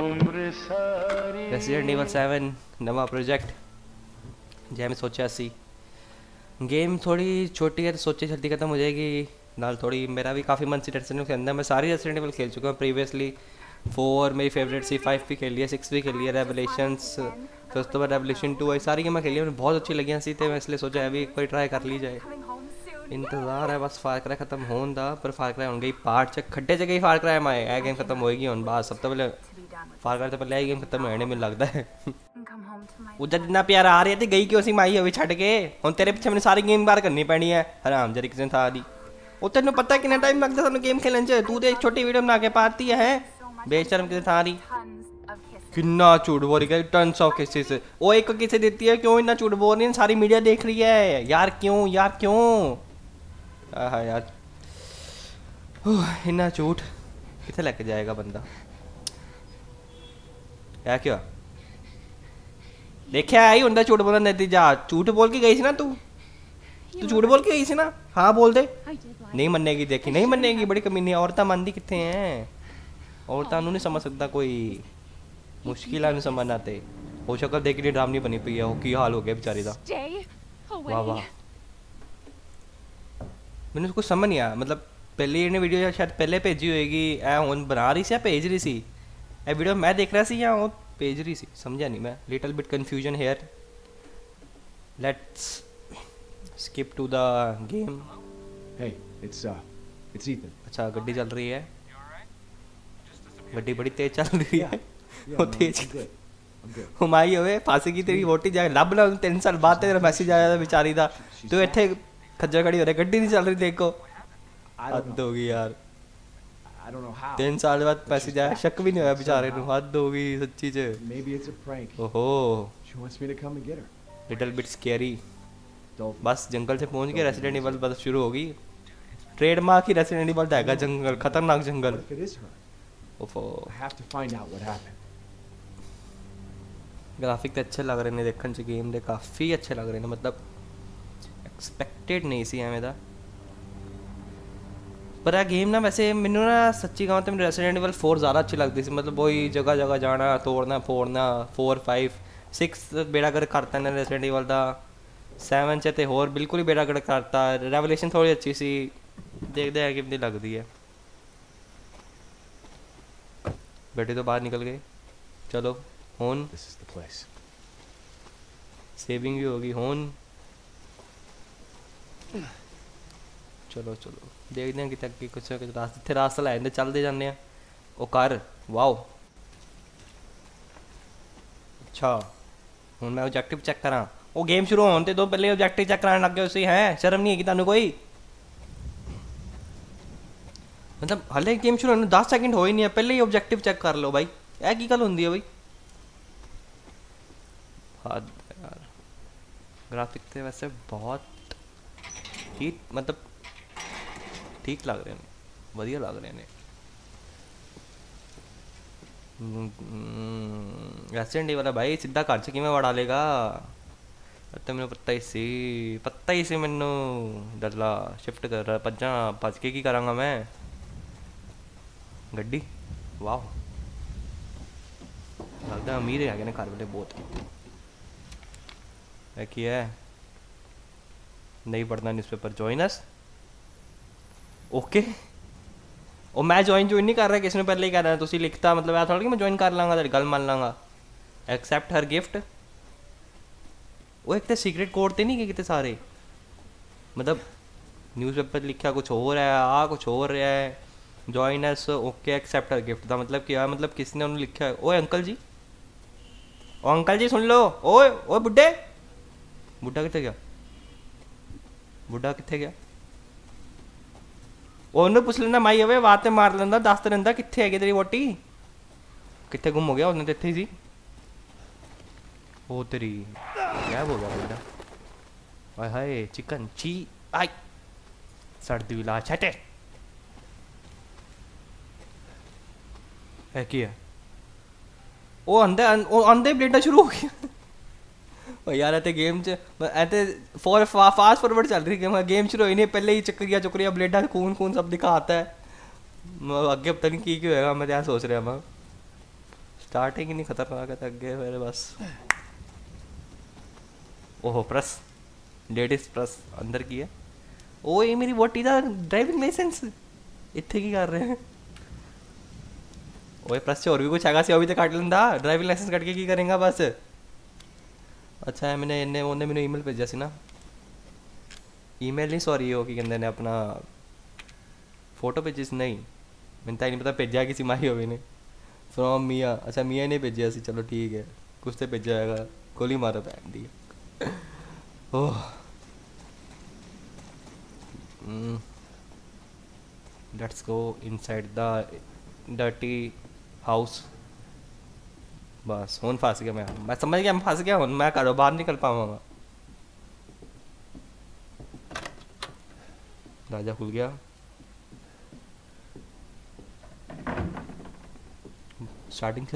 Resident evil 7 नवा project जैसे सोचा सी। गेम थोड़ी छोटी है तो सोचे जल्दी खत्म हो जाएगी नाल। थोड़ी मेरा भी काफ़ी मन सी रेसिडेंट एविल के अंदर। मैं सारी रेसिडेंट एविल खेल चुका हूँ प्रीवियसली। 4 मेरी फेवरेट सी, 5 भी खेली है, 6 भी खेली है, रेवलेशंस, फिर उसके बाद रेवलेशन 2 आई। सारी गेमें खेली है, बहुत अच्छी लगी सी तो मैं इसलिए सोचा अभी कोई ट्राई कर ली जाए। इंतजार है बस फार क्राई खत्म होने का, पर फार क्राई हम गई पार्ट च खड्डे च गई। फार क्राई माए ए गेम खत्म होएगी हूँ बाद। सब तो पहले फार क्राई तो पहले ए गेम खत्म होने में लगता है। उधर इतना प्यार आ रही है तो गई क्यों सी माई अभी छड़ के। हम तेरे पीछे मैंने सारी गेम बार करनी पैनी है हराम जरी किसी सारी। वो तेन पता कितना टाइम लगता है गेम खेलने से, तू तो एक छोटी वीडियो बना के पाती है बेशर्म किसी थारी। कितना झूठ बोल रही है, टन्स ऑफ केसेस वो एक किसे देती है। क्यों इतना झूठ बोल रही है, सारी मीडिया देख रही है यार। क्यों यार क्यों हाँ यार इतना झूठ कितने लग जाएगा बंदा यार। क्यों देखा आई उनका झूठ बोलना नतीजा। झूठ बोल के गई थी ना तू झूठ बोल के गई थी ना। हाँ बोल दे, नहीं मनेगी। देखी नहीं मनेगी, बड़ी कमीनी औरतें मानती कितने हैं। औरतों नहीं समझ सकता कोई, मुश्किल है समझना। आते हो शक्ल देख रही ड्रामनी बनी पई है, वो की हाल हो गया बेचारी का। वाह वाह मैंने कुछ समझ नहीं आया। मतलब पहले इन्हें वीडियो शायद पहले भेजी होगी, हूँ बना रही सी या भेज रही सी। ए वीडियो मैं देख रहा सी या वो भेज रही सी, समझा नहीं मैं। Little bit confusion here. Let's skip to the game. अच्छा गड्डी चल रही है, गड्डी बड़ी तेज चल रही है। वो तेज हुमाई होवे फांसी की तेरी वोटी जाए लभ ना। 3 साल बाद तेरा मैसेज आया था बेचारी का। तू इतने खज्जल खड़ी हो रही, गड्डी नहीं चल रही। देखो हद हो गई यार, 3 साल बाद मैसेज आया, शक भी नहीं होया बेचारे को। हद हो गई सच्ची च। ओहो लिटिल बिट स्कैरी। बस जंगल से पहुंच के रेसिडेंट एविल बस शुरू होगी। ट्रेडमार्क ही रेसिडेंट एविल है, जंगल खतरनाक जंगल। ग्राफिक तो अच्छे लग रहे ने देखने से, गेम दे काफ़ी अच्छे लग रहे ने। मतलब एक्सपैक्टेड नहीं सी एवें दा। पर आ गेम ना वैसे मैनू ना सच्ची कहां तो मैं रेसिडेंट एविल 4 ज़्यादा अच्छी लगती सी। मतलब वही जगह जगह जाना, तोड़ना फोड़ना। 4, 5, 6 बेड़ागर्क करता ने रेसिडेंट एविल दा। 7 च तो होर बिल्कुल ही बेड़ागर्क करता। रेवलेशन थोड़ी अच्छी सी, देखते हैं कितनी लगती है। गड्डी तो बाहर निकल गए, चलो होन सेविंग भी होगी होन। चलो चलो देखते हैं कि तक कि कुछ रास्ते थे रास्ता लाए चलते जाने हैं। ओ कर वाओ अच्छा हूँ मैं ऑब्जेक्टिव चेक करा। वो गेम शुरू होने तो पहले ऑब्जेक्टिव चेक कराने लग गए उसी। है शर्म नहीं है कि तुहानू कोई। मतलब हले गेम शुरू होने 10 सेकंड हो ही नहीं है, पहले ही ऑब्जेक्टिव चेक कर लो भाई। यह की गल होंगी है भाई। हाँ यार ग्राफिक तो वैसे बहुत ही मतलब ठीक लग रहे हैं, बढ़िया लग रहे हैं। रेसिडेंट एविल भाई सीधा घर से किमें वड़ा लेगा। तो मैंने पता ही सी मैनू डरला। शिफ्ट कर रहा भजा, भज के की करांगा मैं। गड्डी वाह लगता अमीर है ना घर वाले बहुत। की है नहीं पढ़ना न्यूज़पेपर। Join us okay. और मैं ज्वाइन नहीं कर रहा, किसी ने पहले ही कह रहा है तुसी लिखता। मतलब ऐसा थोड़ा कि मैं ज्वाइन कर लाँगा गल मान लाँगा। एक्सेप्ट हर गिफ्ट। वो एक तो सीक्रेट कोड तो नहीं कितने सारे। मतलब न्यूज़पेपर लिखा कुछ हो रहा है, आ कुछ हो रहा है। जॉइन अस ओके एक्सेप्ट हर गिफ्ट था मतलब क्या। मतलब किसने उन्होंने लिखा है। ओए अंकल जी, ओ अंकल जी सुन लो। ओए ओए बुड्ढे, बुड्ढा कितने गया, बुड्ढा कितने गया। ओनू पूछ लेना माई अवे बात मार लेंदा, दस रहा कितने है तेरी वोटी, कितने गुम हो गया उन्हें तो इतने। ओ तेरी गैब हो गया बेटा। आए हाय चिकन ची आई सर्दी विलाज हटे। है क्या वो अंधे प्लेटा शुरू हो गया। और यार ऐसे गेम च ऐसे फास्ट फॉरवर्ड चल रही है गेम शुरू ही नहीं, पहले ही चक्रिया चुक्रिया प्लेटा खून खून सब दिखा आता है। अगे पता नहीं की होगा, मैं तो यहाँ सोच रहा। मैं स्टार्टिंग ही नहीं खतरनाक है, थक गए मेरे बस। ओहो प्रेस, लेडीज प्रेस अंदर की है। ओ ये मेरी वोटी दा ड्राइविंग लाइसेंस इतने की कर रहे हैं। ओए प्रेस से और भी कुछ आगा से अभी तक काट लेंदा, ड्राइविंग लाइसेंस कट के की करेंगा बस। अच्छा है मैंने इन्हें उन्हें मैंने ईमेल भेजा सी ना, ईमेल नहीं सॉरी हो कि कहते ने अपना फोटो भेजी नहीं, मैंने तो नहीं पता भेजा किसी माही हो ने फ्रॉम मिया। अच्छा मिया ने भेजा सी, चलो ठीक है कुछ तो भेजा है, गोली मारो बैन दी। Oh let's go inside the dirty house. बस हूँ फस गया मैं समझ गया, मैं फस गया हूँ, मैं घरों बाहर निकल पाऊँगा। दरवाजा खुल गया, स्टार्टिंग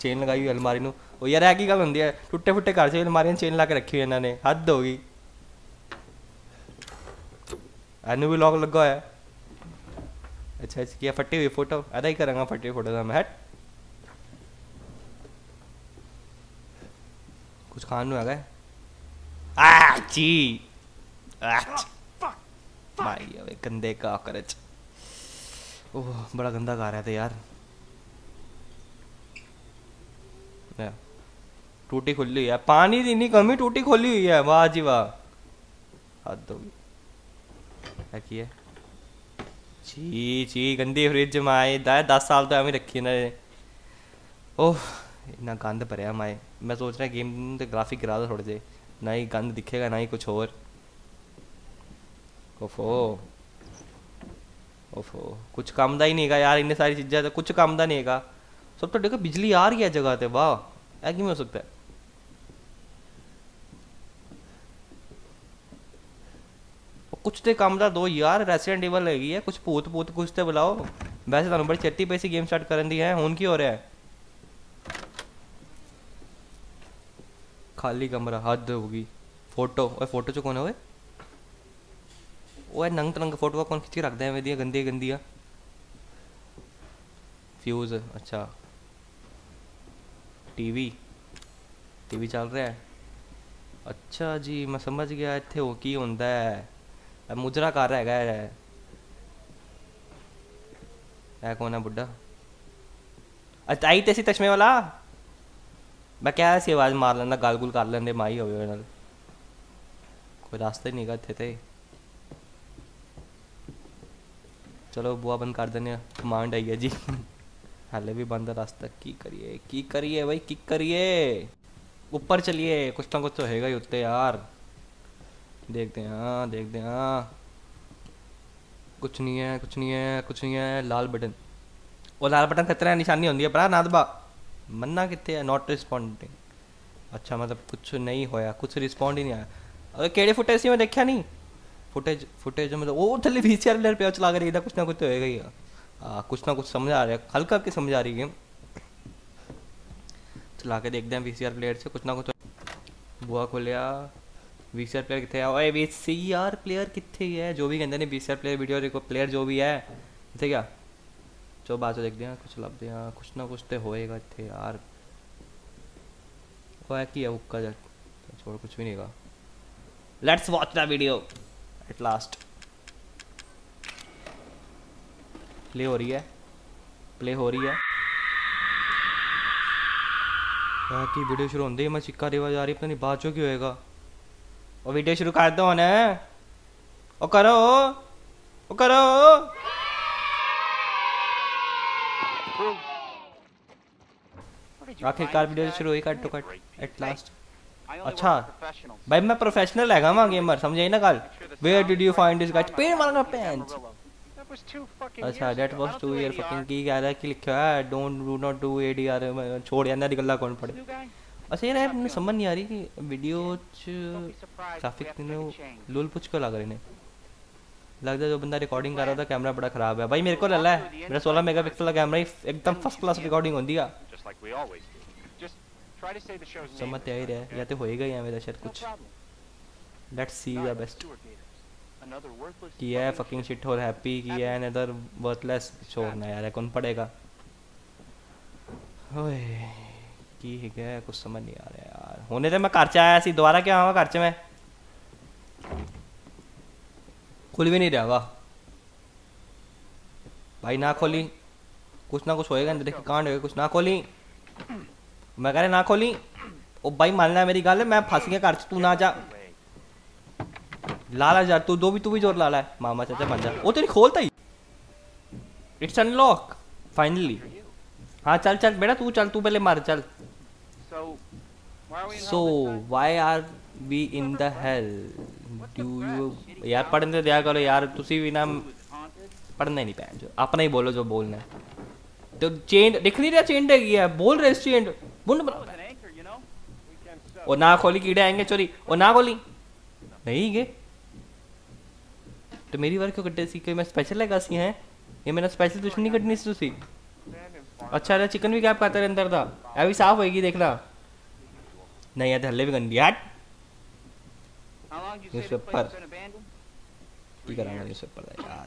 चेन लगाई हुई अलमारी में। ओ यार है की गल होंगी है, टुटे फुटे घर से अलमारियां चेन ला के रखी हुई इन्होंने, हद होगी। एनू भी लॉक लगा होया। अच्छा अच्छा किया फटी हुई फोटो, ऐदा ही करांगा फटी हुई फोटो का मैं। कुछ खान नू आ गए आची आच भाई, अबे गंदे का करच। ओह बड़ा गंदा गा रहा था यार। टूटी खुली हुई है, पानी की नहीं कमी, टूटी खोली हुई है, वाह जी वाह, हद होगी। की है छी छी गंदी फ्रिज माए, 10 साल तो एवं रखी ना। ओह इतना गंद भरया माए, मैं सोच रहा गेम तो ग्राफिक गिरा दो थोड़े जे, ना ही गंद दिखेगा ना ही कुछ और। ओफो ओफो कुछ काम का ही नहीं है यार, इन्नी सारी चीज़ें तो कुछ काम का नहीं है सब। तो देखो बिजली आ रही है जगह पे, वाह ऐ किवें हो सकता है। कुछ तो काम का दो यार, रेसिडेंट एवल हैगी है, कुछ भूत भूत कुछ तो बुलाओ। वैसे तुहानूं बड़ी चेती पई सी गेम स्टार्ट करन दी है, हुण की हो रहा है? खाली कमरा, हद होगी। फोटो ओए फोटो चो कौन है? ओए नंग तंग फोटो कौन खिंच के रखता है मेरी गंदी गंदी। फ्यूज़, अच्छा टीवी चल रहा है। अच्छा जी मैं समझ गया, इतने हो की होता है, मुजरा कर रहा है। ऐ कौन है बुढ़ा? अच्छा आई तो सी चश्मे वाला, मैं क्या ऐसी आवाज़ मार लेंदा, गाल गुल कर लेंदे माई होवे नाल। कोई रास्ता ही नहीं गा इत्थे ते, चलो बुआ बंद कर देने, कमांड आई है जी। हाले भी बंद है रास्ता, की करिए भाई की करिए, ऊपर चलिए, कुछ ना कुछ तो होगा ही उत्ते यार। देखते हैं कुछ नहीं है। लाल बटन, वो लाल बटन खतरे निशानी होती है पर नादबा मन्ना कितने है, नॉट रिस्पॉन्डिंग। अच्छा मतलब कुछ नहीं होया, कुछ रिस्पॉन्ड ही नहीं आया। अरे केड़े फुटेज सी मैं देखा नहीं, फुटेज मतलब वो थले VCR प्लेयर पे चला के देखा, कुछ ना कुछ तो होगा ही। कुछ ना कुछ समझ आ रहा है, हल्का हल्की समझ आ रही है। चला के देखते हैं VCR प्लेयर से, कुछ ना कुछ तो। बुआ खोलिया, VCR प्लेयर कितने है? ओए VCR प्लेयर कितने है? जो भी कहते हैं VCR प्लेयर, वीडियो प्लेयर जो भी है इतने, क्या चलो बात देखते हैं। कुछ लभते हैं, कुछ ना कुछ तो होएगा इतने यार। वो की है हुक्का जा, छोड़ कुछ भी नहीं होगा। Let's watch the video at last. Play हो रही है कि वीडियो शुरू होते ही मैं चिक्का रिवाज आ रही, पता नहीं बाद चो की होएगा। और वीडियो शुरू कर दो ना, ओ करो आखिरकार वीडियो शुरू हुई, cut to cut at last. अच्छा भाई मैं प्रोफेशनल हैगा मां गेमर, समझाई ना कल। Where did you find this guys? Pen मारना पेंच। अच्छा दैट वाज 2 ईयर फकिंग की कह रहा है कि लिखा है don't do not do ADR, छोड़ यार ना गल्ला कौन पढ़े। अच्छा यार मुझे समझ नहीं आ रही कि वीडियो ग्राफिक्स ने लूल पुछ को लग रहे ने, लगता है जो बंदा रिकॉर्डिंग कर रहा था कैमरा बड़ा खराब है भाई। मेरे को लल्ला है, मेरा 16 मेगापिक्सल का कैमरा ही एकदम फर्स्ट क्लास रिकॉर्डिंग होती है। समझ आ ही रहा है या तो होएगा ही है मेरा शायद कुछ। लेट्स सी द बेस्ट किया है, फकिंग शिट और हैप्पी किया है, अनदर वर्थलेस छोड़ना यार, कौन पढ़ेगा। ओए की है क्या, कुछ समझ नहीं आ रहा यार। होने दे, मैं खर्चे आया सी दोबारा क्या आवा खर्चे में, खुल भी नहीं रहा वाह भाई। ना खोली, कुछ ना कुछ होएगा, देखिए कांड होएगा कुछ। ना खोली, मैं कह रहा ना खोली। ओ भाई मान लिया मेरी गाल, मैं फंस गया खर्च। तू ना जा लाला यार, तू भी जोर लाला है मामा चाचा बन जा। वो तेरी खोलता ही। It's unlock finally. हाँ चल चल बेटा, तू चल, तू पहले मार चल। So why are we in the hell do you. यार पढ़ने दिया करो यार, तुसी भी ना पढ़ने नहीं पाए, अपना ही बोलो जो बोलना है। तो चेंड दिख नहीं रहा, चेंड है बोल रहे चेंड बुंड। और ना खोली कीड़े आएंगे चोरी। और ना खोली नहीं गए तो मेरी बार क्यों कटे सी, मैं स्पेशल है कासी हैं ये, मेरा स्पेशल कुछ नहीं कटनी सी। अच्छा रहा चिकन भी क्या खाता है अंदर था, अभी साफ होएगी देखना। नहीं यार हल्ले भी गंदी यार। न्यूज़पेपर की कराना, न्यूज़पेपर यार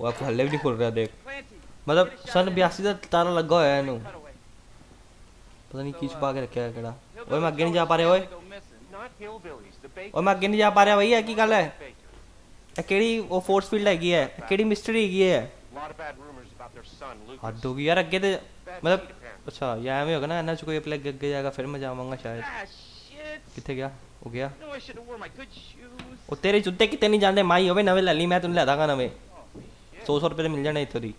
वो आपको हल्ले भी नहीं खुल रहा देख। मतलब सन 82 का तारा लगा हुआ है नू, पता नहीं की छुपा के रखा है कड़ा। ओए मैं आगे नहीं जा पा रहा, ओए मैं आगे नहीं जा पा रहा भाई। की गल है केड़ी, वो फोर्स फील्ड हैगी है, केड़ी मिस्ट्री हैगी है। हद होगी यार अगे ते, मतलब अच्छा ये एवं होगा ना, इन्हें कोई अपने अगे जाएगा फिर मैं जाऊंगा शायद। कितने गया हो गया वो तेरे जूते कितने नहीं जाते माई। होवे नवे लली, मैं तुम लादागा नवे 100 रुपए तो मिल जाने इतोरी।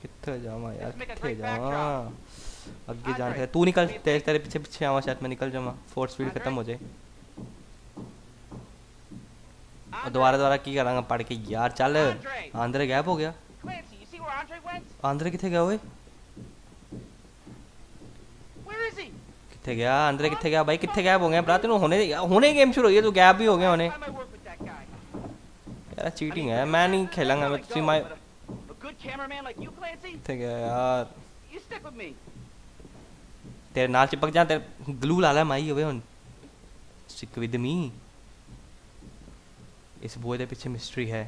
कितने जावा यार, कितने जावा अगे जान है। तू निकल, तेरे पीछे पीछे आवा शायद मैं निकल जाऊंगा, फोर्स फील्ड खत्म हो जाए। दोबारा की करांगा पढ़ के यार। चल आंद्रे गैप हो गया, आंद्रे किथे गया ओए, किथे गया आंद्रे, किथे गया भाई, किथे गैप हो गया ब्रा। तेनू होने गेम शुरू हो गई, तू गैप भी हो गया होने। यार चीटिंग है, मैं नहीं खेलूंगा मैं तुझसे। मैं किथे गया यार, तेरे नाल चिपक जा, तेरे ग्लू लाला माई होवे हुन। Stick with me. इस बोए के पीछे मिस्ट्री है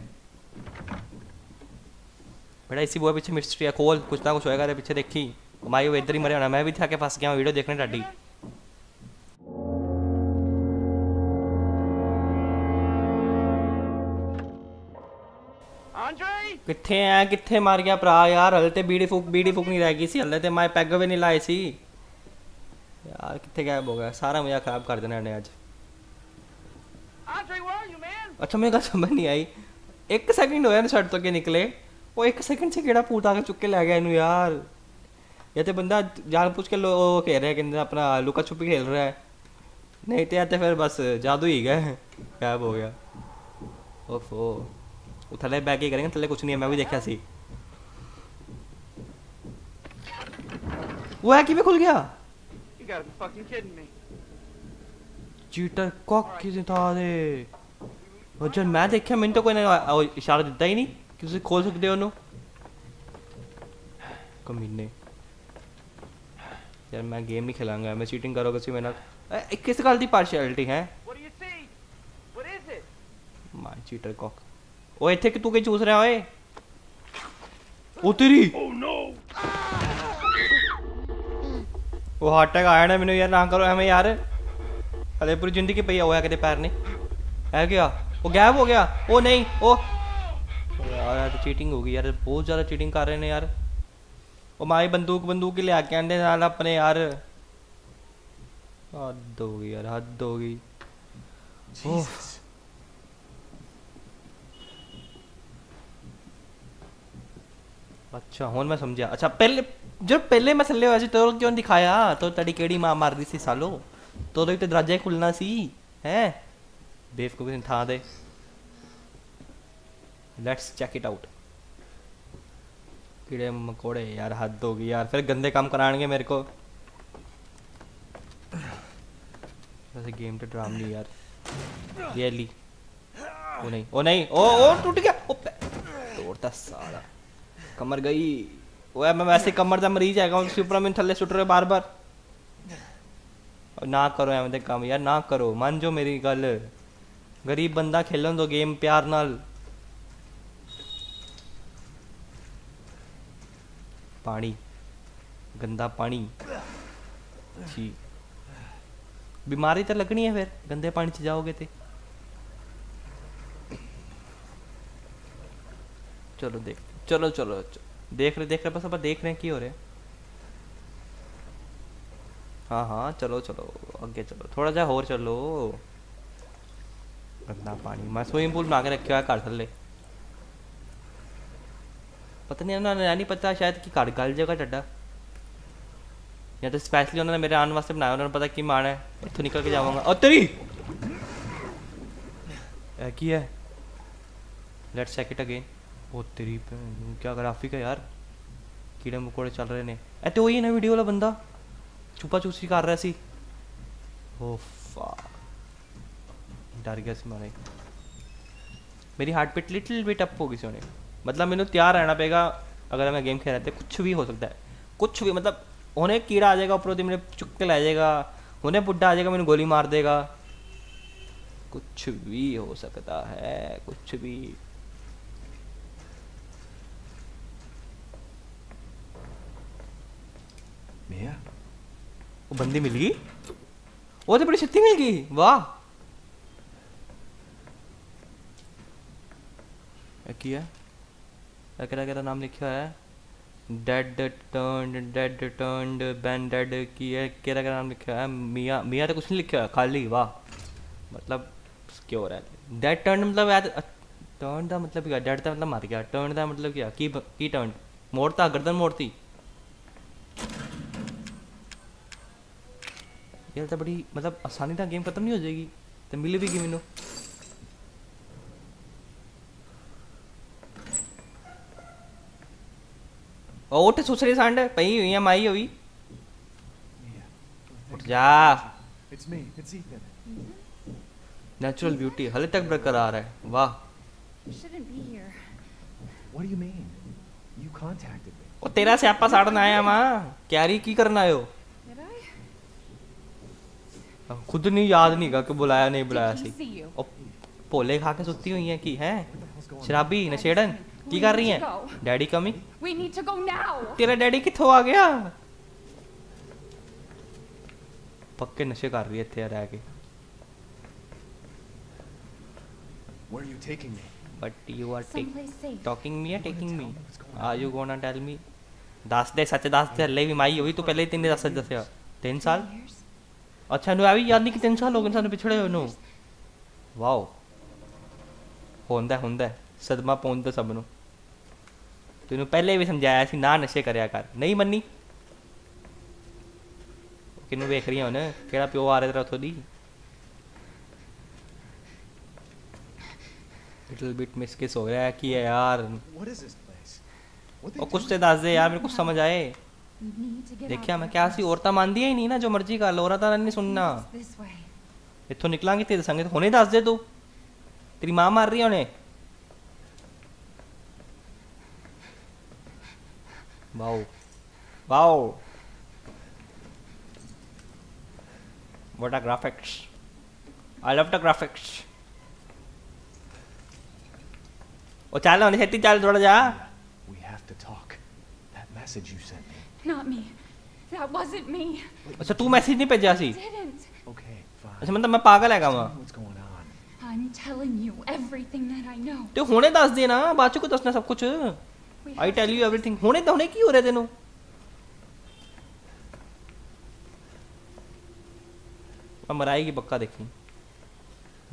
बेटा, इसी बोए पीछे मिस्ट्री है। खोल, कुछ ना कुछ होएगा तेरे पीछे। देखी माई वो इधर ही मरे होना, मैं भी था के फंस गया वीडियो देखने डाडी। किथे है, किथे मार गया भरा यार। हलते बीड़ी फूक नहीं रह गई सी, हलते माए पैग भी नहीं लाए सी यार। किथे गायब हो गया, सारा मजा खराब कर देना इन्हें अज। अच्छा मेरे समझ नहीं आई, एक सेकंड होया शर्ट तो के निकले, वो एक सेकंड से केड़ा पूत आके चुक के लै गया इनू यार। या तो बंदा जान पूछ के कह रहा है कि अपना लुका छुपी खेल रहा है, नहीं तो या तो फिर बस जादू ही गए गायब हो गया। ओफो वो थले बैग ही करेंगे, थले कुछ नहीं है, मैं भी देखा सी। वो है कि भी खुल गया चीटर कॉक किसी था दे। और जब मैं देखा मैंने तो कोई नहीं इशारा दिता ही नहीं कि तुम खोल सकते हो। कमीने यार मैं गेम नहीं खेलूंगा, मैं चीटिंग करोगे सी मेरे। किस गल की पार्शियलिटी है माय चीटर कॉक। ओ इथे कि तू क्या चूस रहा है ओ तेरी। वो हार्ट अटैक आया ना मैंने यार, ना करो हमें यार। अरे पूरी जिंदगी पइया होया कदे पैर ने है क्या। वो गायब हो गया, ओ नहीं ओ यार तो चीटिंग हो गई यार, बहुत ज़्यादा चीटिंग कर रहे हैं यार। वो माई बंदूक ही ले आके आंदे नाल अपने यार। हद हो गई यार, हद हो गई। अच्छा हुन मैं समझा। अच्छा पहले मैं सल्ले वैसे तो क्यों दिखाया, तो तड़ी केड़ी मां मार दी सी सालो, तो एक तो दरवाजा खुलना सी है बेवकूफ ने था दे। Let's check it out. कीड़े मकोड़े यार हद हो गई यार, फिर गंदे काम कराएंगे मेरे को। वैसे गेम तो ड्राम ली यार, ये ली। ओ नहीं ओ नहीं ओ टूट गया, ओ तोड़ता सारा कमर गई। वो मैं वैसे कमर का मरीज है, उसके ऊपर मैं थल्ले सुट रहे बार बार। ना करो ऐवें दे काम यार, ना करो, मान जो मेरी गल। गरीब बंदा खेलन दो गेम प्यार नाल। पानी, गंदा पानी जी। बीमारी तो लगनी है फिर, गंदे पानी च जाओगे तो। चलो देख, चलो चलो, चलो देख रहे बस, अब देख रहे हैं की हो रहा है। हाँ हाँ चलो चलो आगे चलो, थोड़ा जा और चलो। गंदा पानी, मैं स्विमिंग पूल बना के रखा है घर थले, पता नहीं उन्होंने नहीं पता शायद कि घर गल जाएगा ढड्डा, या तो स्पैशली उन्होंने मेरे आने वास्ते बनाया, उन्होंने पता कि मैं आना है, इतों निकल के जाऊँगा। और तेरी की है, लेट्स चेक इट अगेन। ओ तेरी क्या ग्राफिक है यार, कीड़े मकोड़े चल रहे ने। ए तो वही ना वीडियो वाला बंदा छुपा चूसी कर रहा सी। ओ फक, डर गया सी माने, मेरी heart beat little bit up हो गई सी उन्हें। मतलब मैंने तैयार रहना पेगा, अगर मैं गेम खेल रहा था कुछ भी हो सकता है, कुछ भी। मतलब उन्हें कीड़ा आ जाएगा ऊपर, मेरे चुक्के ला जाएगा, उन्हें बुड्ढा आ जाएगा, मैंने गोली मार देगा, कुछ भी हो सकता है, कुछ भी। मिया वो बंदी मिल गई, वो तो बड़ी छत्ती मिल गई, वाह। किया तेरा नाम लिखा है, डेड टर्न्ड बैंडेड की है, केरा का नाम लिखा है मिया। मिया तो कुछ नहीं लिखा है खाली, वाह। मतलब क्यों रहा है डेड टर्न, मतलब यार टर्न का मतलब क्या, डेड का मतलब मर गया, टर्न का मतलब क्या, की टर्न मोड़ता, गर्दन मोड़ती। यार तो बड़ी मतलब आसानी से गेम खत्म नहीं हो जाएगी, तो मिल भी गई मैनू। उठ, सुसरी सांड पई हुई है माई हुई, उठ जा। नेचुरल ब्यूटी हले तक बरकरार है, वाह। ओ तेरा स्यापा साड़न आया मां, कैरी की करना आयो। खुद नहीं याद नहीं गा कि बुलाया नहीं बुलाया सी। भोले खा के सुती हुई है कि है, शराबी नशेड़न की कर रही है। डैडी कमिंग, तेरा डैडी किथों आ गया, पक्के नशे कर रही है इत्थे रह के। But you are talking me या taking me, are you gonna tell me. दस दे सच, दस दे हले भी माई हुई, तू पहले ही तेने दस दसिया 3 साल। अच्छा इन्हू ए भी याद नहीं कि 3 साल हो गए सानू पिछड़े होए नू, वाओ। होंदा होंदा सदमा पहुंचता सबनों। तेनों पहले भी समझाया सी ना नशे करया कर, नहीं मन्नी। किनू वेख रही हुन, केड़ा प्यो आ रहा तेरा उथों दी। लिटिल बिट मिसकिस हो गया कि यार, और कुछ तो दस दे यार, मेरे को समझ आए। देखिया मैं क्या सी, औरतां मान दिया ही नहीं ना, जो मर्जी कर लो, औरतां नहीं सुनना। इथों निकलांगे तेरे संगे, हुणे दस दे तू, तेरी मां मार रही हुणे। Wow wow what are graphics, I love the graphics. ओ चलो नहीं छेती चल, थोड़ा जा। We have to talk, that message you sent me, not me, that wasn't me. अच्छा तू मैसेज नहीं भेजा सी, ओके फाइन। अच्छा मतलब मैं पागल हैगा मां, I am telling you everything that I know. तो हुणे दस देना, बाद को दसना सब कुछ। I tell you everything. होने तो होने की हो रहे तेनों। मैं मराई की पक्का देखी।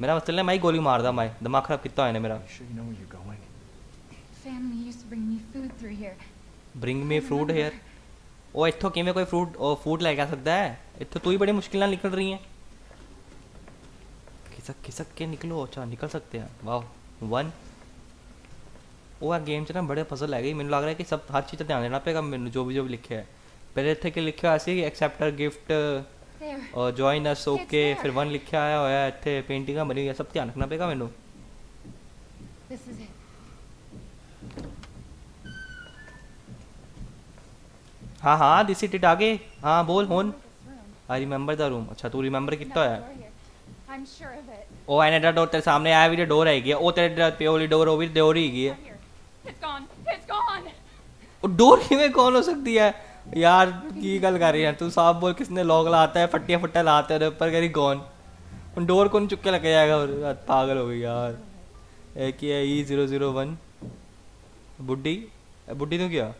मेरा मतलब है मैं गोली मार दा, मैं दिमाग खराब कितना है ना मेरा। Bring me fruit here. ओ इत्थों किमें कोई फ्रूट और फूड लेके आ सकता है, इत्थों तू ही बड़ी मुश्किल निकल रही है। खिसक खिसक के निकलो, अच्छा निकल सकते हैं, वाह। 1 वो गेम च ना बड़े पजल है गई, मैं लग रहा है कि सब हर चीज़ ध्यान देना पेगा मैं, जो भी लिखे है। पहले इतने के लिखे ऐसे एक्सेप्टर गिफ्ट और जॉइन अस ओके, फिर 1 लिखा आया होया, इतने पेंटिंगा बनी हुई है, सब ध्यान रखना पेगा मैनू। हाँ हाँ दिस इट आगे, हाँ बोल होन। आई रिमेंबर द रूम, अच्छा तू रिमेंबर कितना है। ओ एनेडा डोर तेरे सामने आया, भी डोर है गया, ओ तेरे पे वाली डोर वो भी डोर ही गई है। It's gone. It's gone. Door में कौन हो सकती है यार, की गल कर रही है तू, साफ बोल किसने लॉक लाता है, फटिया फट्टा लाता है ऊपर करी कौन, डोर कौन चुपके लग जाएगा, और पागल हो गई यार। एक ही है E001 बुढ़ी, बुढ़ी तो क्या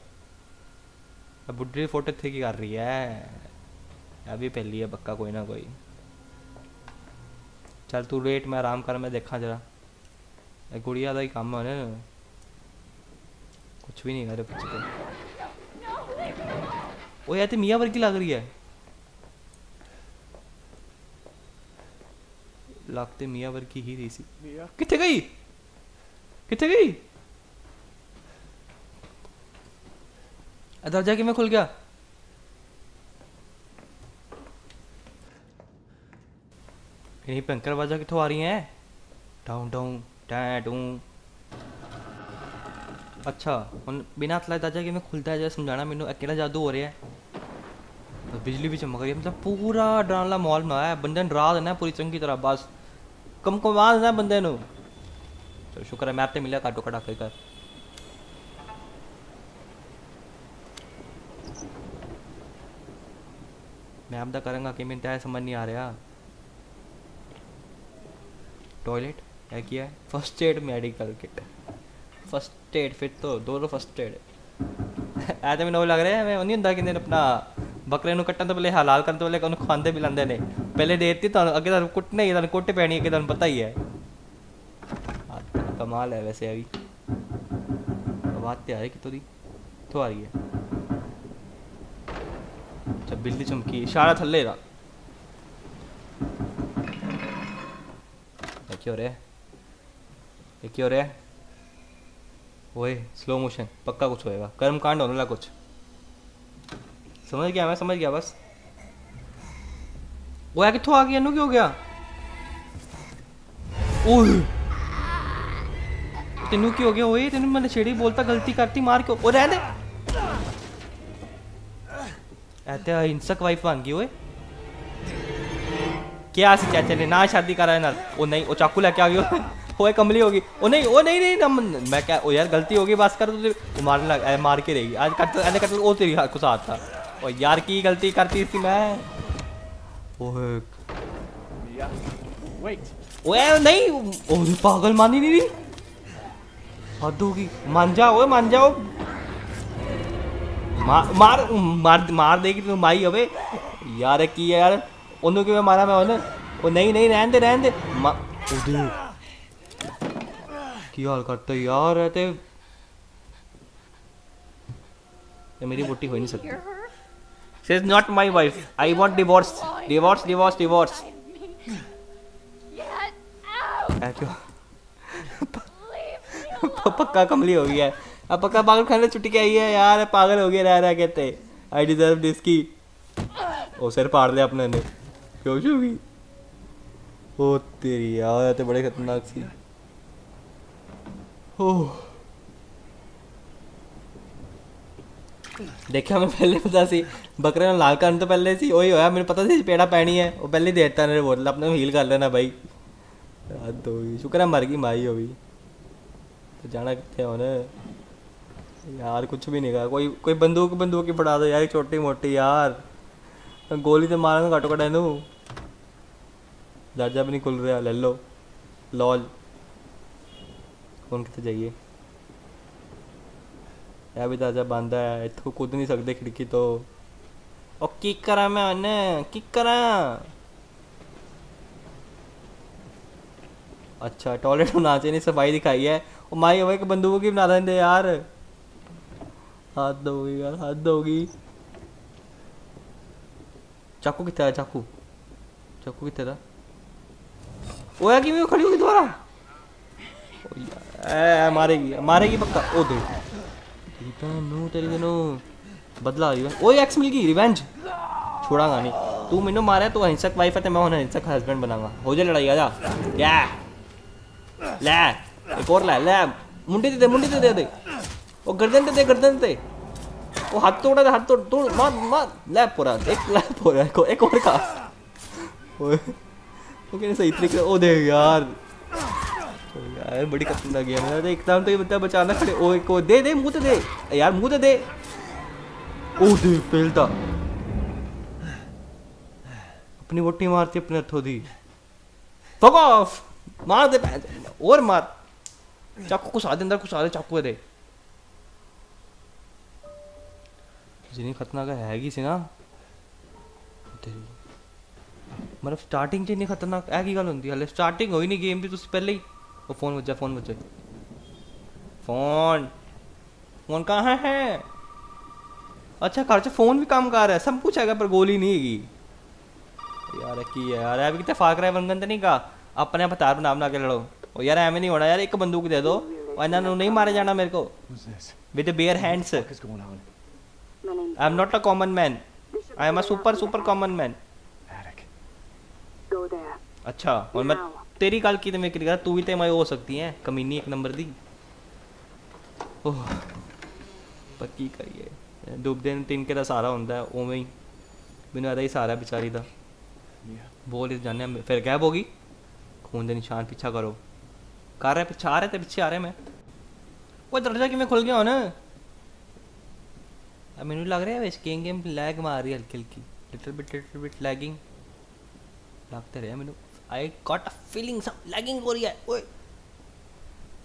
बुढ़ी फोटो थे की कर रही है, अभी पहली है पक्का कोई ना कोई। चल तू रेट में आराम कर, मैं देखा जरा गुड़िया का ही काम है ना, कुछ भी नहीं करे पीछे। ओ यार तो मिया वर्गी लग रही है, लगते मिया वर्गी ही थी। किथे गई, किथे गई, दरवाजा कि मैं खुल गया। यही पंकर बाजा कितों आ रही है, डाउन डाउन टू। अच्छा हम बिना तलाए दाजा कि मैं खुलता है जरा समझाना मैनू, अकेला जादू हो रहा है, बिजली भी चमक रही है, मतलब पूरा डरावना माहौल बनाया है, बंदे डरा देना पूरी चंगी तरह, बस कम कमा देना बंदे नू। चलो शुक्र है मैप तो मिला, काटो कटा कर। मैप का करेंगा कि मैंने समझ नहीं आ रहा। टॉयलेट क्या किया है, first aid medical kit, first aid फिर तो दोनों फर्स्ट एड ऐ तो मैंने लग रहा है मैं नहीं होंगे कि अपना बकरे को कट्टन तो पहले हलाल करने तो पहले उन्होंने खुआते पिलाते ने, पहले देती तो अगे तुम कुटने ही, कुट पैनी अगे तुम पता ही है। कमाल है वैसे, अभी आवाज तो आ रही कितों की, कितों आ रही है। अच्छा बिजली चमकी, इशारा थले रहा क्या हो रहा है, ये क्या हो रहा है, ओए स्लो मोशन पक्का कुछ होएगा, कर्मकांड होने लगा कुछ, समझ गया मैं, समझ गया बस। वो है कितों आ गया, क्यों हो गया, ओह तेनू क्यों हो गया, ओए तेनू मैंने छेड़ी बोलता गलती करती, मार क्यों, ओ रहने ऐते हिंसक वाइफ बन गई। ओए क्या चाचा ने ना शादी करा है ना, वो नहीं वो चाकू लेके आ गई, ओए कमली होगी, ओ नहीं ओ नहीं नहीं ना, मैं क्या ओ यार गलती होगी बस कर, तू मारने लग मार के रहेगी आज करते ऐसे करते, ओ तेरी कुछ हाथ था, ओ यार की गलती करती थी मैं, ओए ओए नहीं ओ पागल मानी नहीं हद होगी, मान जा ओए मान जाओ, मार मार मार देगी तू माई, अबे यार की है यार उन्होंने क्यों मारा मैं उन्हें, वो नहीं नहीं रहने दे रहने दे, क्या हाल करते यार रहते, मेरी बोटी हो ही नहीं सकती। She is not my wife. I want divorce. Divorce, divorce, divorce. पक्का कमली हो गया है, अब पक्का पागल खाने छुट्टी के आई है यार, पागल हो गया रह रहा कहते। I deserve this की ओ सिर पाड़ लिया अपने ने, क्यों होगी ओ तेरी यार तो बड़े खतरनाक सी। देखा मैं पहले पता सी बकरे ने लाल करने तो पहले सी वही होया, मेरे पता सी पेड़ा पैनी है वो पहले देता ने बोतल अपने हील कर लेना भाई, तो शुक्र है मर गई माई हो भी, तो जाना कितने होने यार कुछ भी नहीं कहा, कोई कोई बंदूक बंदूक ही फड़ा दो यार छोटी मोटी, यार गोली तो मारा घटो घटा इनू, दर्जा भी नहीं खुल रहा, ले लो लॉल कौन कितने जाइए, यह भी दर्जा बंद है, इतों कूद नहीं सकते खिड़की तो, और की करा मैं उन्हें की करा। अच्छा टॉयलेट बना चाहिए, सफाई दिखाई है, और माई हवा के बंदूक की बना देंगे यार, हाथ दोगी यार हाथ दोगी। चाकू कितना है, चाकू चाकू कितना, ओया कि मैं खड़ी होगी दोबारा, मारेगी मारेगी पक्का, ओ दे नो तेरी नो बदला रिवेंज, ओ एक्स मिल गई रिवेंज, छोड़ांगा नहीं, तू मैनू मारे तो अहिंसक वाइफ है तो मैं अहिंसक हस्बैंड बनाऊंगा, हो जाए लड़ाई आजा, क्या ले एक और ले मुंडी दे दे दे, ओ गर्दन दे दे गर्दन दे, वो हाथ तोड़ा था हाथ तोड़ तोड़ मार मार, लैप हो रहा है एक लैप हो रहा है, एक और का सही तरीके, ओ दे यार यार बड़ी कसम गया मेरा एकदम। तो ये बता बचाना खड़े ओ को दे दे मुंह तो दे यार मुंह तो दे। ओ दे पेलता अपनी वोटी मारती अपने हथों दी फक ऑफ मार दे और मार चाकू को साथ अंदर कुछ आ रहे चाकू दे जिन्हें खतरनाक है कि सी ना मतलब स्टार्टिंग च इन्नी खतरनाक है की गल होंदी हले स्टार्टिंग होई नहीं गेम दी तुसी पहले ही वो फोन बजा फोन बजा फोन फोन कहाँ है अच्छा खर्च फोन भी काम कर रहा है सब कुछ है पर गोली नहीं हैगी यार की है यार अभी कितना फाक रहा है वनगन तो नहीं कहा अपने आप हतार बना के लड़ो और यार ऐमें नहीं होना यार एक बंदूक दे दो और इन्होंने नहीं मारे जाना मेरे को with bare hands. I am not a common man I am a super super common man. अच्छा और मैं तेरी गल की मैं कर तू भी तो मैं हो सकती है कमीनी एक नंबर दी। ओह पक्की करिए डूबदे तिनके का सहारा होंदा है उवें ही मैनूं इहदा ही सहारा बेचारी दा बोल जाने फिर गायब होगी। खून दे निशान पीछा करो कर रहा पीछा आ रहा तो पीछे आ रहा मैं वो दरवाजा किवें खुल गया हुण मैनूं लग रहा है इस गेम लैग मार रही हल्की हल्की लिटिल बिट लैगिंग लगता रहा मैंने I got a feeling some lagging हो रही है ओए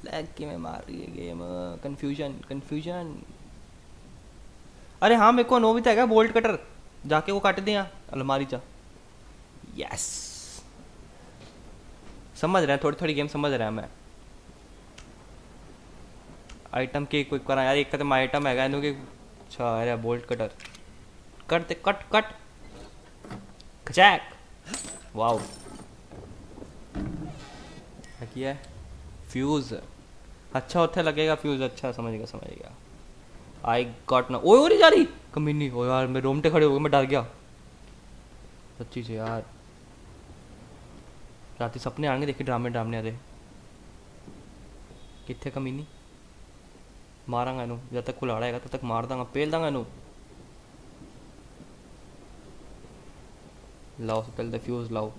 लैग की मैं मार रही है गेम कंफ्यूजन कंफ्यूजन। अरे हाँ मेरे को नो भी था बोल्ट कटर जाके वो काट दें अलमारी चा यस समझ रहे हैं थोड़ी थोड़ी गेम समझ रहा है मैं। आइटम के क्विक करा यार एक खत्म आइटम है इन्होंने अच्छा अरे bolt cutter cut cut cut खचैक वाओ क्या है फ्यूज अच्छा उठे लगेगा फ्यूज अच्छा समझेगा आई गॉट ना ओए ओरी जा रही कमीनी हो यार मैं रोमटे खड़े हो गए मैं डर गया सच्ची से यार रात सपने आएंगे देखे ड्रामे ड्रामे अरे कितने कमीनी मारांगा इनू जब तक कुल्हाड़ा आएगा तब तक मार दांगा पेल दांगा इनू लाओ पहले डिफ्यूज लाओ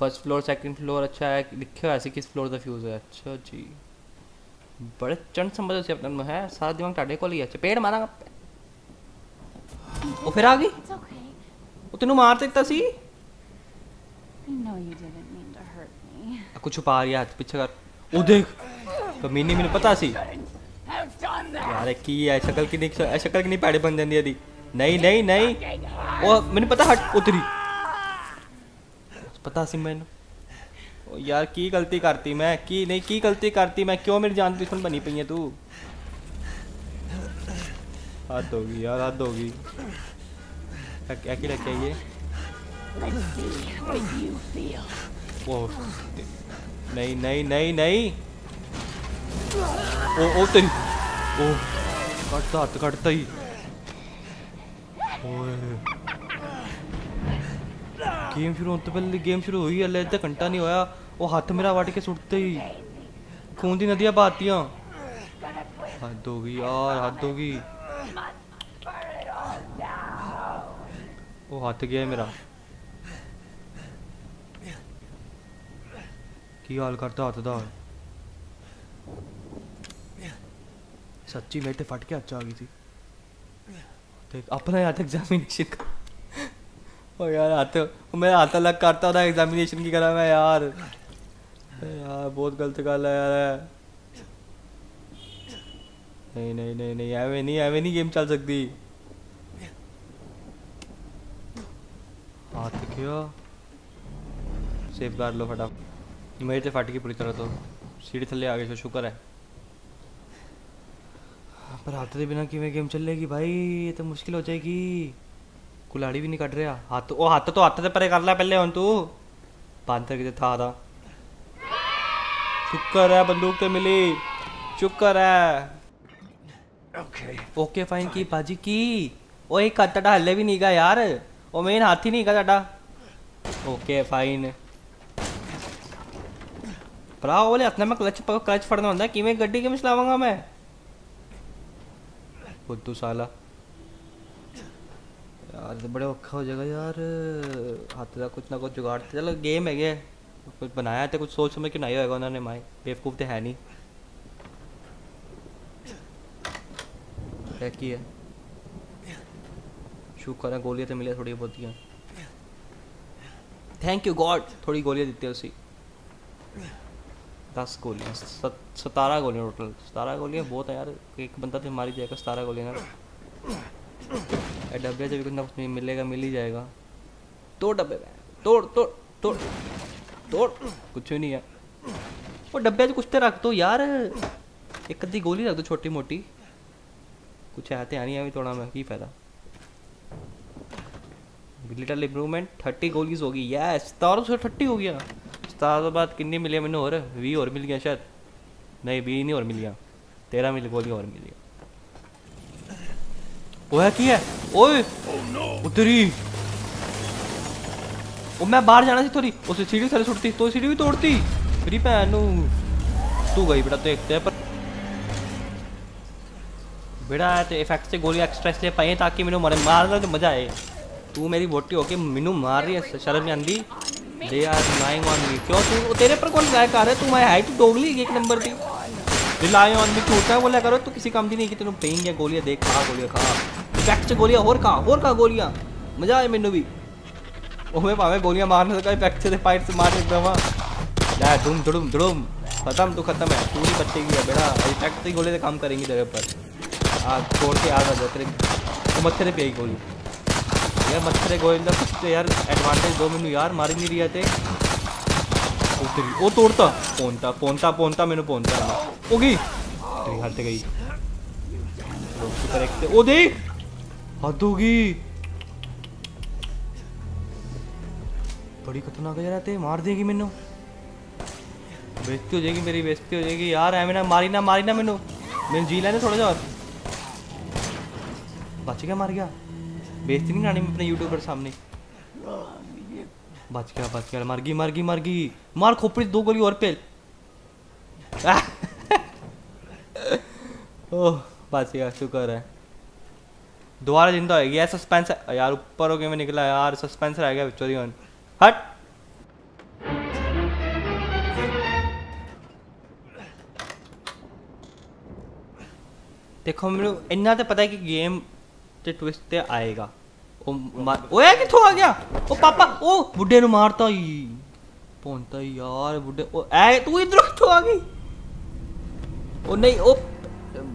फर्स्ट फ्लोर सेकंड फ्लोर अच्छा है लिखे हुआ ऐसे किस फ्लोर का फ्यूज है अच्छा जी बड़े चंड समझो से अपना है सारा दिमाग टाटे को लिया अच्छा पेड़ मारा वो फिर आ गई वो तेनू मार देता सी कुछ छुपा रही हाथ पीछे कर वो देख कमीनी मैंने पता सी यार की है शक्ल की नहीं पैड़े बन जाती है नहीं नहीं नहीं वो मैंने पता हट उतरी पता सी मैंने ओ यार की गलती करती मैं की नहीं की गलती करती मैं क्यों मेरी जान दुश्मन बनी पई है तू हद होगी यार हद होगी क्या क्या लग गया ये ओह नहीं नहीं नहीं नहीं ओ तेरी ओ कटता ही गेम शुरू होने तो पहले गेम शुरू हुई हल्ले इतना घंटा नहीं होया वो हाथ मेरा वाट के सुटते ही खून की नदियां बहतियाँ हद होगी यार हद होगी वो हाथ गया मेरा की हाल करता हाथ दा सच्ची मेरे फट के अच्छा आ गई थी अपना हाथ एग्जामिनेशन का ओ यार हाथ मेरा हाथ अलग करता था एग्जामिनेशन की करा मैं यार यार बहुत गलत गल है यार नहीं नहीं नहीं नहीं एवे नहीं गेम चल सकती हाथ क्यों सेफ गार्ड लो फटाफट मेरे तो फट गई पूरी तरह तो सीढ़ी थले आ गई तो शुक्र है पर हाथ के बिना किवें गेम चलेगी भाई ये तो मुश्किल हो जाएगी कुल्हाड़ी भी नहीं कट रहा हाथ ओ हाथ तो हाथ से परे कर ला पहले हम तू बांतर के था शुक्र है बंदूक तो मिली शुक्र है ओके ओके फाइन की बाजी की ओ एक हाथ ता हल्ले भी नहीं गा यार ओ मेन हाथ ही नहीं गा ता ओके फाइन भरा बोले हाथ में क्लच फड़ना होंगे किवें गड्डी किवें चलावांगा मैं खुद साला यार बड़े औखा हो जाएगा यार हाथ का कुछ ना कुछ जुगाड़ चलो गेम है कुछ बनाया था, कुछ सोच समझ के नहीं होएगा उन्होंने, माई बेवकूफ़ तो है नहीं। क्या की है शुक्र है गोलियाँ तो मिले थोड़ी बहुत ही, थैंक यू गॉड। थोड़ी गोलियाँ देते हैं उसी, 10 गोलियाँ 17 गोलियाँ टोटल, 17 गोलियाँ बहुत है यार, एक बंदा तो मारी जाएगा 17 गोलियाँ ना। डब्बे से भी कुछ ना कुछ मिलेगा, मिल ही जाएगा। 2 डब्बे तोड़ तोड़ तोड़ तोड़, कुछ भी नहीं है। और डब्बे से कुछ तो रख दो यार, एक अद्धी गोली रख दो छोटी मोटी, कुछ आते आनी है अभी थोड़ा में ही फायदा। लिटल इम्प्रूवमेंट 30 गोलीज होगी, यस 1730 हो गया। 17 तो बाद कितनी मिली मैंने, और 20 और मिल गया शायद, नहीं 20 नहीं और मिल गया, 13 मिली गोली और मिल गया। वो है की है ओए उतरी, और मैं बाहर जाना थी थोड़ी, उसे सीढ़ी सारे छुटती तो सीढ़ी भी तोड़ती फ्री पैन तू गई बेटा। तो देखते हैं पर बेटा तो इफेक्ट से गोली एक्स्ट्रा इसलिए पाई ताकि मैंने मारना तो मजा आए। तू मेरी बोटी होके मीनू मार रही है, शर्म नहीं आंदी। They are lying on me, क्यों तू तेरे पर कौन लाया कर रहा है, तू मैं हाइट डोगली एक नंबर की रिलाई ऑन मी टूटा है बोला करो। तू किसी काम की नहीं कि तेन पेन या गोलियाँ देख, खा गोलियाँ खा इफेक्ट से गोलियाँ और कहा गोलियाँ मजा आए मैनू भी। ओमे भावे गोलियां मारने से इफेक्ट से फाइट से मार देता वहाँ ला धुम धुड़ुम धुड़ुम खत्म, तो खत्म है पूरी बच्चे की है बेटा। इफेक्ट से गोले से काम करेंगी तेरे पर, आग छोड़ के आग आ जाए तेरे तो मच्छरे पे आई गोली यार, मच्छरे गोलिंदा कुछ तो यार एडवांटेज दो मैनू यार, मार नहीं रही थे उतरी वो तोड़ता पौनता पौनता पौनता मैनू पौनता होगी तेरी हारते गई वो देख हद होगी बड़ी खतरनाक हो जाते मार देगी मैनू, बेइज्जती हो जाएगी मेरी, बेइज्जती हो जाएगी यार एवं ना मारी ना मारी ना मैनू, मैंने जी लेने थोड़ा सा बच गया मार गया, बेइज्जती नहीं करानी अपने यूट्यूबर सामने। बच गया मार गई मार गई मार गई मार खोपड़ी 2 गोली और पेल ओह बच गया शुक्र है दोबारा जिंदा होगी यार। सस्पेंस यार ऊपर हो गया मैं निकला यार, सस्पेंस रह गया विक्चोरी ऑन हट। देखो मेरे इन्ना तो पता है कि गेम ते ट्विस्ट ते आएगा। ओए किथों आ गया ओ पापा, ओ बुड्ढे नु मारता ही पौनता ही यार बुड्ढे, ओ ऐ तू इधर किथों आ गई, ओ नहीं ओ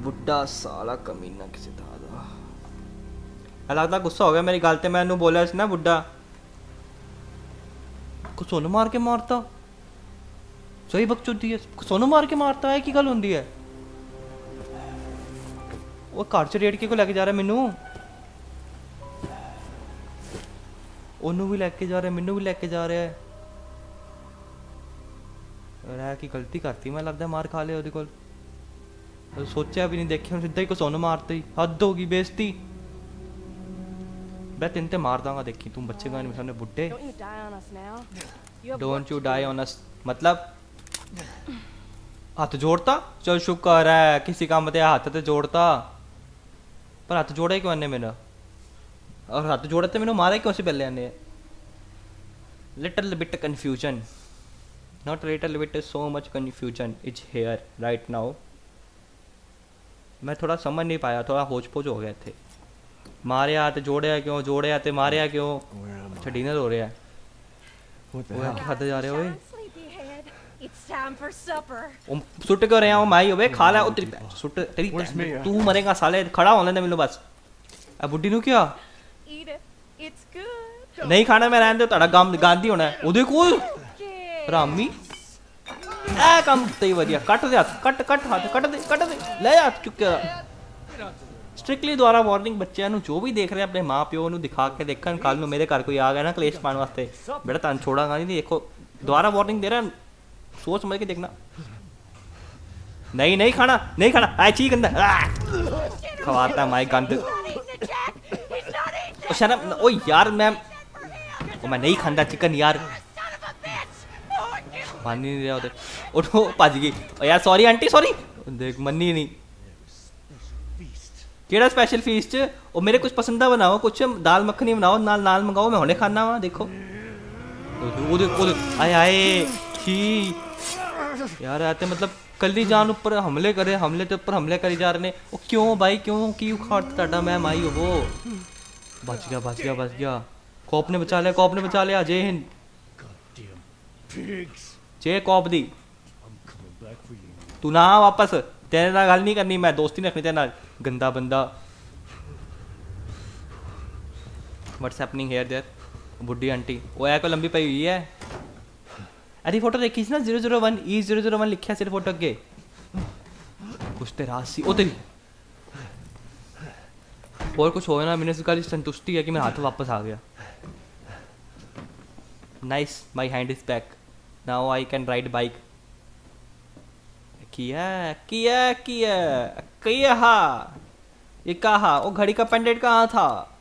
बुड्ढा साला कमीना किसी दादा लगता गुस्सा हो गया मेरी गलती, मैं इन्हू बोला इसने बुड्ढा को सोनू मार के मारता, सही बकचोदी है सोनू मार के मारता है की गल होंदी है। वो घर च रेड के को लेके जा रहा है मैनू, ओनू भी लेके जा रहा है मैनू भी लेके जा रहा है, की गलती करती मैं लगता मार खा ले कोल, सोचा भी नहीं देखे सीधा ही को सोनू मारता ही हद होगी बेइज्जती। मैं तेन तो मार दूंगा देखी तुम बच्चे गाने में सामने बुड्ढे। Don't you die on us मतलब हाथ जोड़ता, चल शुक्र है किसी काम में हाथ तो जोड़ता, पर हाथ जोड़े क्यों आने मेरा, और हाथ जोड़े तो मैंने मारे क्यों से पहले आने। Little bit confusion not little bit so much confusion is here right now. मैं थोड़ा समझ नहीं पाया, थोड़ा होच पोच हो गए थे, मारे हाथ जोड़े क्यों जोड़े हाथ मारे आ क्यों। अच्छा डिनर हो रहा है खाते जा रहे हो सुट क्यों रहे हो माई हो खा ला सुट तेरी तू मरेगा साले, खड़ा होने दे मैनू बस। अब बुड्ढी नु क्या नहीं खाना मैं रहने दो, तुहाडा गम गांधी होना है ओदे कोल रामी ए कम ते वधिया कट दे हाथ कट कट हाथ कट दे ले हाथ चुक्या। स्ट्रिक्टली द्वारा वार्निंग बच्चों को जो भी देख रहे हैं अपने माँ प्यो को दिखा के देखन, कल नू मेरे घर कोई आ गया ना क्लेश पाने वास्ते बेटा तन छोड़ांगा नहीं। देखो द्वारा वार्निंग दे रहा है, सोच समझ के देखना। नहीं नहीं खाना नहीं खाना आए ची गंदा खवाता है माई गंद शर्म ओ यार मैम मैं नहीं खाना चिकन यार मान नहीं रहा उधर और भज गई यार सॉरी आंटी सॉरी देख मनी नहीं केड़ा स्पेशल फीस च और मेरे कुछ पसंदा बनाओ कुछ दाल मखनी बनाओ नाल नाल मंगाओ मैं हुणे खाना वा देखो आए आए छी यार आते मतलब कली जान ऊपर हमले करे, हमले तो ऊपर हमले करी जा रहे। ओ क्यों भाई क्यों की उखाड़ता मैम आई हो वो बच गया बच गया बच गया। कॉप ने बचा लिया, कॉप ने बचा लिया। जय हिंद जय कॉप दी। तू ना वापस, तेरे ना गल नहीं करनी, मैं दोस्ती नहीं रखनी तेरे ना, गंदा बंदा। What's happening here there. बुढ़ी आंटी वो ऐ को लंबी पई हुई है। अरे फोटो देखी ना 001E001 लिखा सिर्फ फोटो अगे कुछ तो राशि ओ तेरी और कुछ हो ना। मैंने इस गल संतुष्टि है कि मैं हाथ वापस आ गया। Nice my hand is back now I can ride bike. किया किया किया किया हा ये कहा। ओ घड़ी का पेंडेंट कहाँ था?